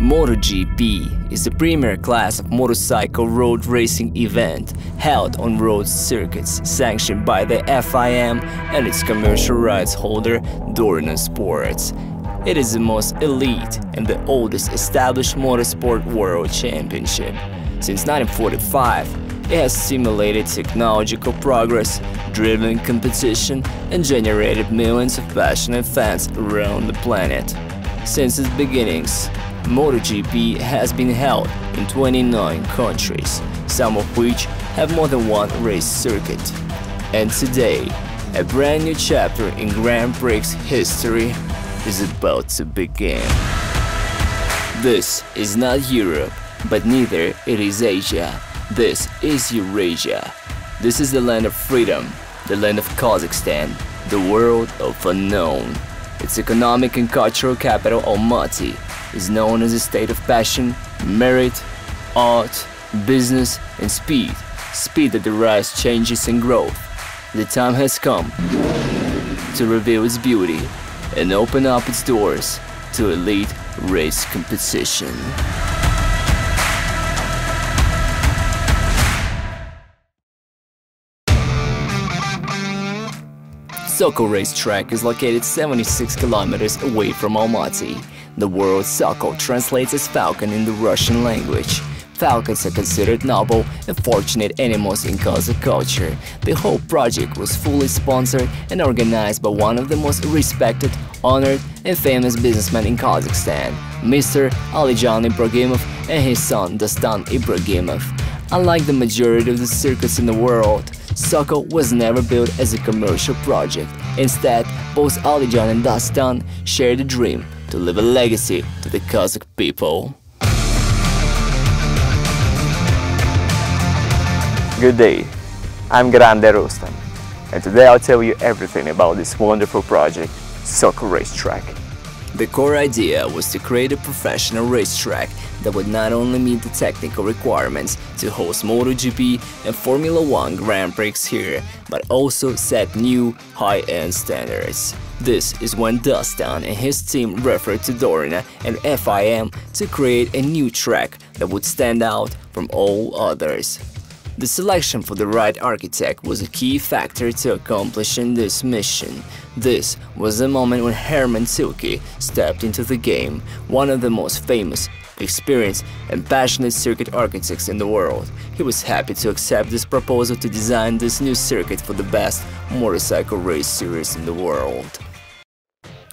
MotoGP is the premier class of motorcycle road racing event held on road circuits sanctioned by the FIM and its commercial rights holder Dorna Sports. It is the most elite and the oldest established motorsport world championship. Since 1945, it has stimulated technological progress, driven competition and generated millions of passionate fans around the planet. Since its beginnings, MotoGP has been held in 29 countries, some of which have more than one race circuit. And today, a brand new chapter in Grand Prix history is about to begin. This is not Europe, but neither it is Asia. This is Eurasia. This is the land of freedom, the land of Kazakhstan, the world of unknown. Its economic and cultural capital, Almaty, is known as a state of passion, merit, art, business and speed. Speed that derives changes and growth. The time has come to reveal its beauty and open up its doors to elite race competition. Sokol Race Track is located 76 kilometers away from Almaty. The word Sokol translates as falcon in the Russian language. Falcons are considered noble and fortunate animals in Kazakh culture. The whole project was fully sponsored and organized by one of the most respected, honored and famous businessmen in Kazakhstan, Mr. Alijan Ibrahimov and his son Dastan Ibrahimov. Unlike the majority of the circuits in the world, Sokol was never built as a commercial project. Instead, both Alijan and Dastan shared a dream to leave a legacy to the Kazakh people. Good day, I'm Grande Rustan, and today I'll tell you everything about this wonderful project, Sokol Race Track. The core idea was to create a professional racetrack that would not only meet the technical requirements to host MotoGP and Formula 1 Grand Prix here, but also set new, high-end standards. This is when Dastan and his team referred to Dorna and FIM to create a new track that would stand out from all others. The selection for the right architect was a key factor to accomplishing this mission. This was the moment when Hermann Tilke stepped into the game, one of the most famous, experienced and passionate circuit architects in the world. He was happy to accept this proposal to design this new circuit for the best motorcycle race series in the world.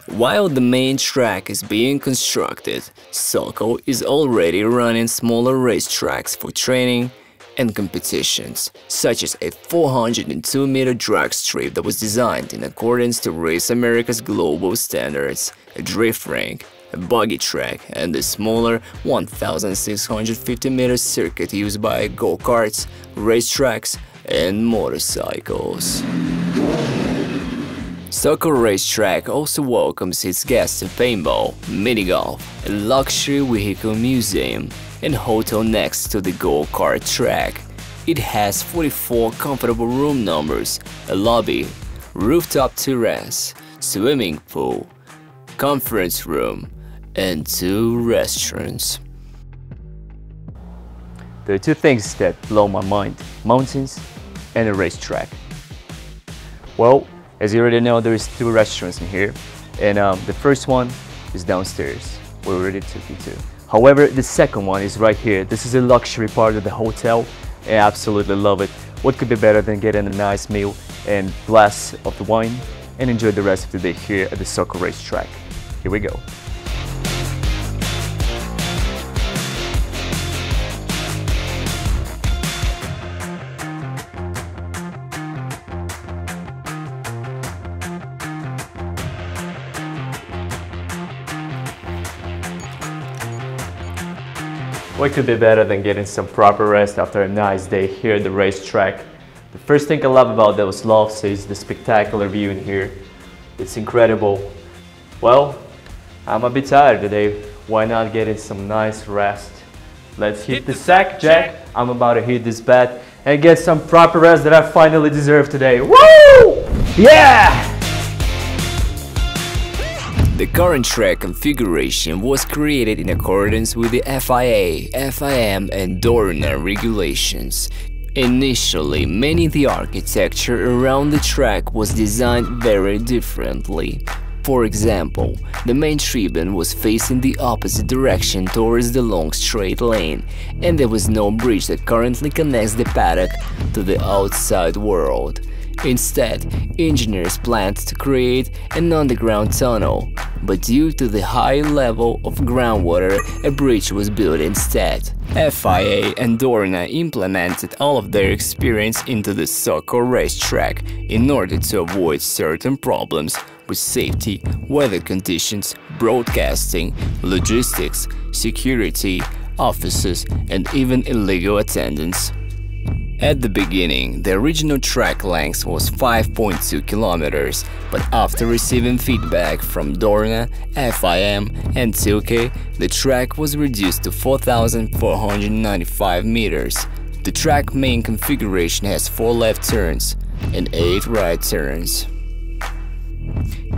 While the main track is being constructed, Sokol is already running smaller racetracks for training and competitions, such as a 402-meter drag strip that was designed in accordance to Race America's global standards, a drift rink, a buggy track, and the smaller 1,650-meter circuit used by go-karts, racetracks, and motorcycles. Sokol Race Track also welcomes its guests to paintball, minigolf, a luxury vehicle museum, and hotel next to the go-kart track. It has 44 comfortable room numbers, a lobby, rooftop terrace, swimming pool, conference room, and 2 restaurants. There are 2 things that blow my mind: mountains and a racetrack. Well, as you already know, there is 2 restaurants in here, and the first one is downstairs, where we already took you to. However, the second one is right here. This is a luxury part of the hotel, and I absolutely love it. What could be better than getting a nice meal and glass of the wine and enjoy the rest of the day here at the Sokol Race Track. Here we go. What could be better than getting some proper rest after a nice day here at the racetrack? The first thing I love about those lofts is the spectacular view in here. It's incredible. Well, I'm a bit tired today. Why not get in some nice rest? Let's hit the sack, Jack. I'm about to hit this bat and get some proper rest that I finally deserve today. Woo! Yeah! The current track configuration was created in accordance with the FIA, FIM and Dorna regulations. Initially, many of the architecture around the track was designed very differently. For example, the main tribune was facing the opposite direction towards the long straight lane, and there was no bridge that currently connects the paddock to the outside world. Instead, engineers planned to create an underground tunnel, but due to the high level of groundwater, a bridge was built instead. FIA and Dorna implemented all of their experience into the Sokol Race Track in order to avoid certain problems with safety, weather conditions, broadcasting, logistics, security, officers, and even illegal attendance. At the beginning, the original track length was 5.2 kilometers, but after receiving feedback from Dorna, FIM and Tilke, the track was reduced to 4,495 meters. The track main configuration has 4 left turns and 8 right turns.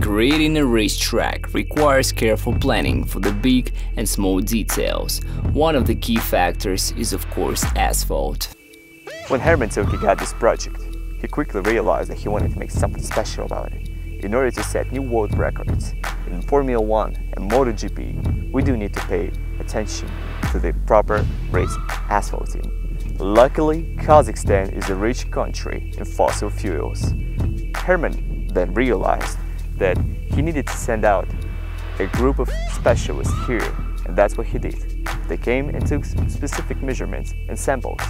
Creating a racetrack requires careful planning for the big and small details. One of the key factors is, of course, asphalt. When Hermann Tilke got this project, he quickly realized that he wanted to make something special about it. In order to set new world records in Formula 1 and MotoGP, we do need to pay attention to the proper race asphalting. Luckily, Kazakhstan is a rich country in fossil fuels. Hermann then realized that he needed to send out a group of specialists here, and that's what he did. They came and took specific measurements and samples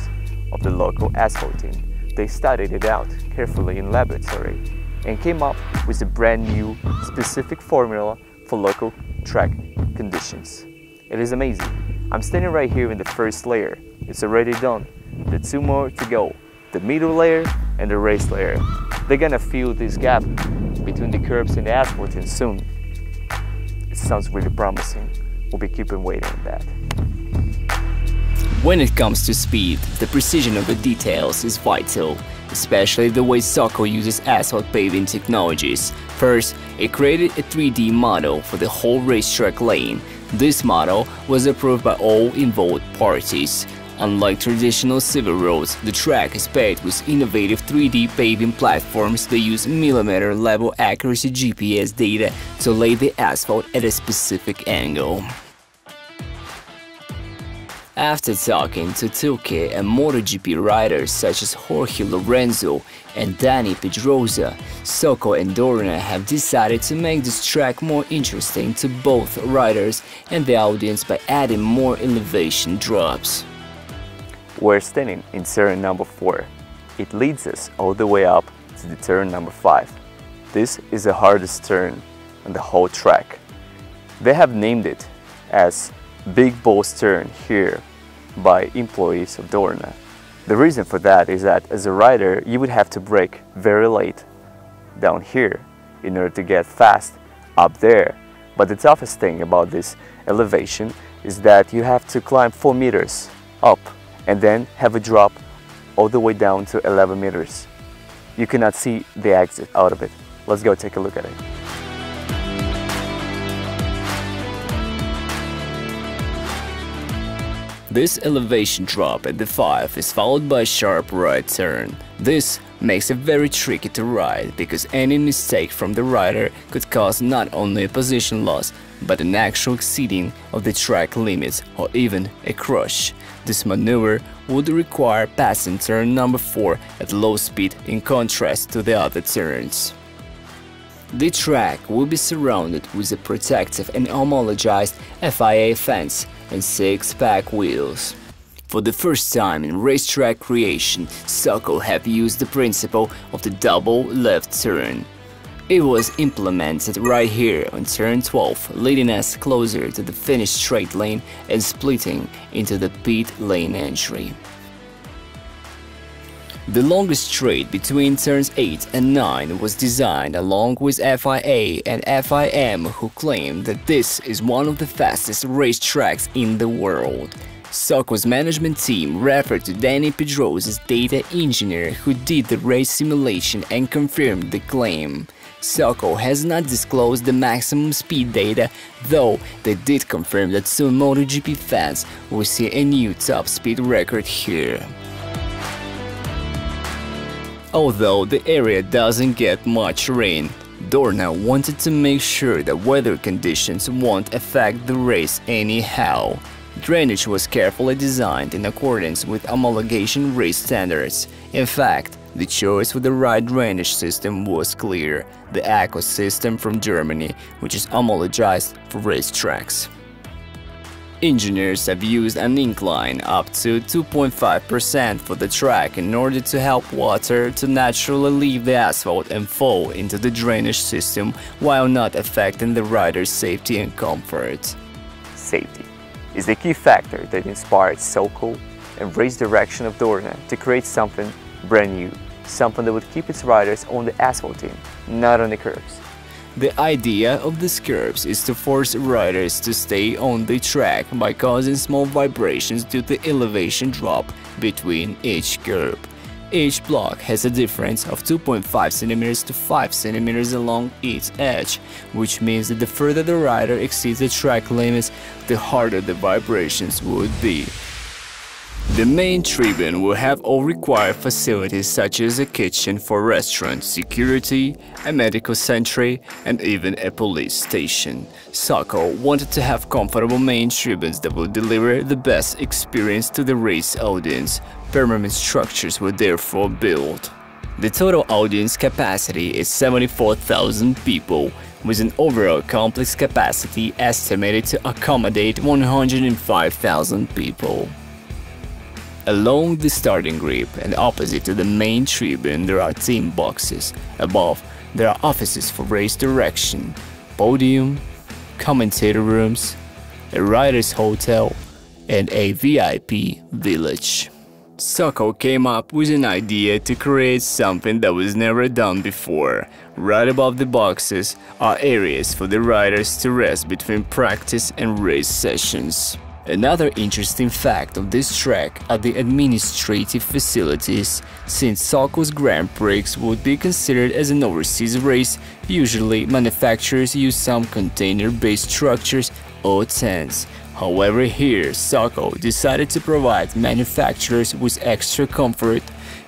of the local asphalting. They studied it out carefully in laboratory and came up with a brand new specific formula for local track conditions. It is amazing. I'm standing right here in the first layer. It's already done. The 2 more to go, the middle layer and the race layer. They're gonna fill this gap between the curbs and the asphalting soon. It sounds really promising. We'll be keeping waiting on that. When it comes to speed, the precision of the details is vital, especially the way Sokol uses asphalt paving technologies. First, it created a 3D model for the whole racetrack lane. This model was approved by all involved parties. Unlike traditional civil roads, the track is paved with innovative 3D paving platforms that use millimeter-level accuracy GPS data to lay the asphalt at a specific angle. After talking to Tilke and MotoGP riders such as Jorge Lorenzo and Dani Pedrosa, Sokol and Dorna have decided to make this track more interesting to both riders and the audience by adding more elevation drops. We're standing in turn number 4. It leads us all the way up to the turn number 5. This is the hardest turn on the whole track. They have named it as Big Boss Turn here by employees of Dorna. The reason for that is that as a rider you would have to brake very late down here in order to get fast up there. But the toughest thing about this elevation is that you have to climb 4 meters up and then have a drop all the way down to 11 meters. You cannot see the exit out of it. Let's go take a look at it. This elevation drop at the 5 is followed by a sharp right turn. This makes it very tricky to ride, because any mistake from the rider could cause not only a position loss, but an actual exceeding of the track limits or even a crush. This maneuver would require passing turn number 4 at low speed in contrast to the other turns. The track will be surrounded with a protective and homologized FIA fence and 6-pack wheels. For the first time in racetrack creation, Sokol have used the principle of the double left turn. It was implemented right here on turn 12, leading us closer to the finished straight lane and splitting into the pit lane entry. The longest straight between turns 8 and 9 was designed along with FIA and FIM, who claim that this is one of the fastest race tracks in the world. Sokol's management team referred to Dani Pedrosa's data engineer, who did the race simulation and confirmed the claim. Sokol has not disclosed the maximum speed data, though they did confirm that some MotoGP fans will see a new top speed record here. Although the area doesn't get much rain, Dorna wanted to make sure that weather conditions won't affect the race anyhow. Drainage was carefully designed in accordance with homologation race standards. In fact, the choice for the right drainage system was clear – the ACO system from Germany, which is homologized for race tracks. Engineers have used an incline up to 2.5% for the track in order to help water to naturally leave the asphalt and fall into the drainage system while not affecting the rider's safety and comfort. Safety is the key factor that inspired Sokol and race direction of Dorna to create something brand new, something that would keep its riders on the asphalt team, not on the curbs. The idea of these curbs is to force riders to stay on the track by causing small vibrations due to the elevation drop between each curb. Each block has a difference of 2.5 cm to 5 cm along its edge, which means that the further the rider exceeds the track limits, the harder the vibrations would be. The main tribune will have all required facilities such as a kitchen for restaurants, security, a medical sentry, and even a police station. Sokol wanted to have comfortable main tribunes that would deliver the best experience to the race audience. Permanent structures were therefore built. The total audience capacity is 74,000 people, with an overall complex capacity estimated to accommodate 105,000 people. Along the starting grip and opposite to the main tribune there are team boxes. Above there are offices for race direction, podium, commentator rooms, a rider's hotel and a VIP village. Sokol came up with an idea to create something that was never done before. Right above the boxes are areas for the riders to rest between practice and race sessions. Another interesting fact of this track are the administrative facilities. Since Sokol's Grand Prix would be considered as an overseas race, usually manufacturers use some container-based structures or tents. However, here Sokol decided to provide manufacturers with extra comfort.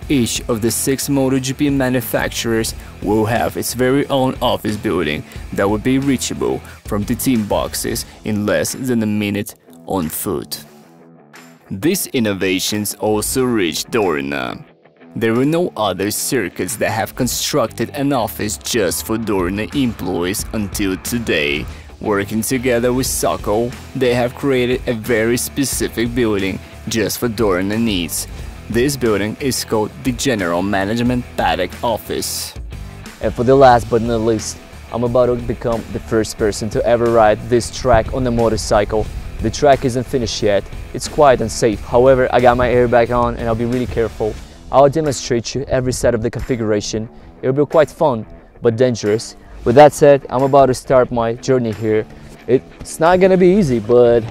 Each of the 6 MotoGP manufacturers will have its very own office building that will be reachable from the team boxes in less than a minute on foot. These innovations also reached Dorna. There were no other circuits that have constructed an office just for Dorna employees until today. Working together with Sokol, they have created a very specific building just for Dorna needs. This building is called the General Management Paddock Office. And for the last but not least, I'm about to become the first person to ever ride this track on a motorcycle. The track isn't finished yet, it's quiet and safe, however I got my airbag on and I'll be really careful. I'll demonstrate you every set of the configuration, it'll be quite fun, but dangerous. With that said, I'm about to start my journey here. It's not gonna be easy, but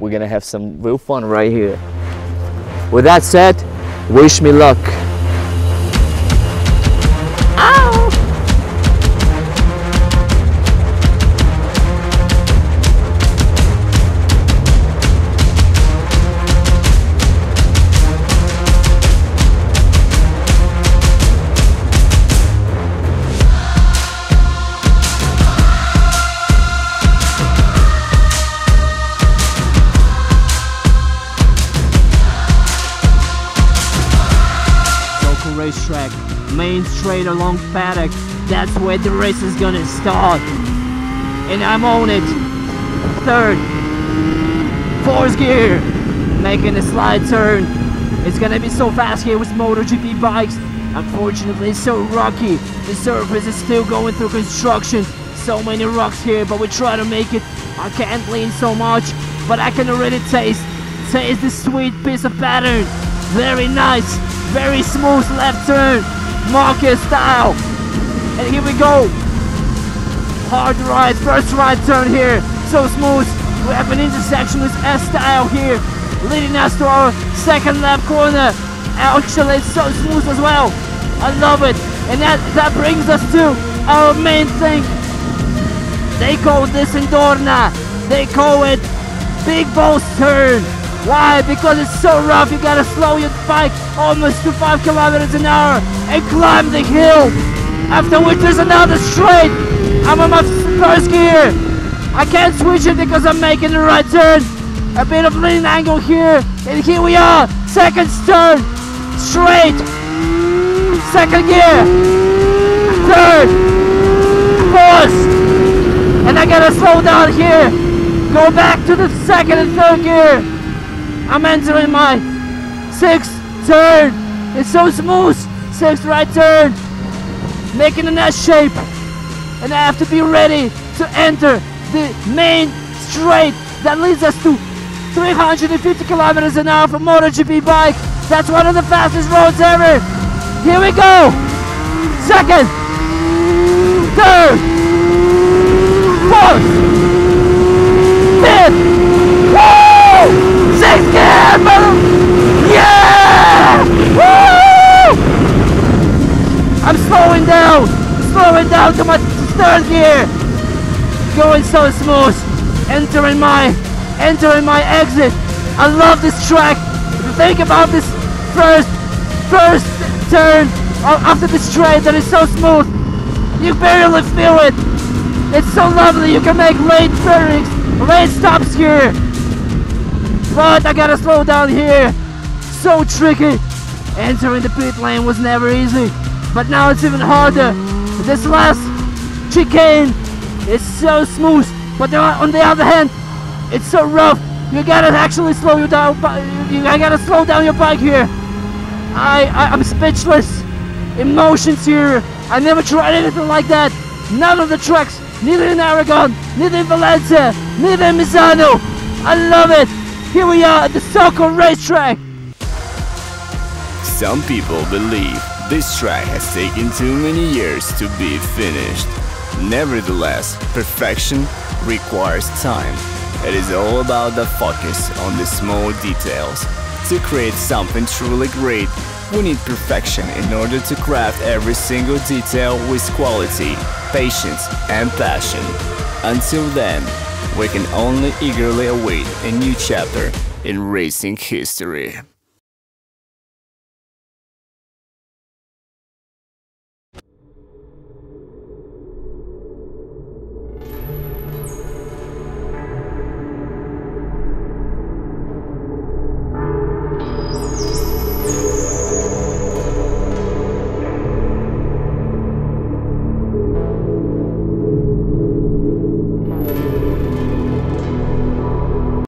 we're gonna have some real fun right here. With that said, wish me luck. Racetrack, main straight along paddock, that's where the race is gonna start. And I'm on it. Third, fourth gear, making a slide turn. It's gonna be so fast here with MotoGP bikes. Unfortunately, it's so rocky. The surface is still going through construction. So many rocks here, but we try to make it. I can't lean so much, but I can already taste the sweet piece of pattern. Very nice. Very smooth left turn, Marquez style, and here we go. Hard right, first right turn here, so smooth. We have an intersection with S style here, leading us to our second left corner. Actually, it's so smooth as well. I love it, and that brings us to our main thing. They call this in Dorna, they call it Big Boss Turn. Why? Because it's so rough, you gotta slow your bike almost to 5 kilometers an hour and climb the hill, after which there's another straight. I'm on my first gear, I can't switch it because I'm making the right turn, a bit of lean angle here, and here we are, second turn, straight, second gear, third, fourth, and I gotta slow down here, go back to the second and third gear. I'm entering my 6th turn. It's so smooth. 6th right turn. Making an S shape. And I have to be ready to enter the main straight that leads us to 350 kilometers an hour for MotoGP bike. That's one of the fastest roads ever. Here we go. 2nd. 3rd. 4th. 5th. Sixth gear, brother! Yeah! Woo! I'm slowing down to my third gear. Going so smooth, entering my exit. I love this track. If you think about this first turn after the straight that is so smooth, you barely feel it. It's so lovely. You can make late turnings, late stops here. But I gotta slow down here, so tricky. Entering the pit lane was never easy, but now it's even harder. This last chicane is so smooth, but on the other hand, it's so rough. You gotta actually slow you down. I gotta slow down your bike here. I'm speechless. Emotions here. I never tried anything like that. None of the tracks, neither in Aragon, neither in Valencia, neither in Misano. I love it. Here we are at the Sokol Race Track! Some people believe this track has taken too many years to be finished. Nevertheless, perfection requires time. It is all about the focus on the small details. To create something truly great, we need perfection in order to craft every single detail with quality, patience and passion. Until then, we can only eagerly await a new chapter in racing history.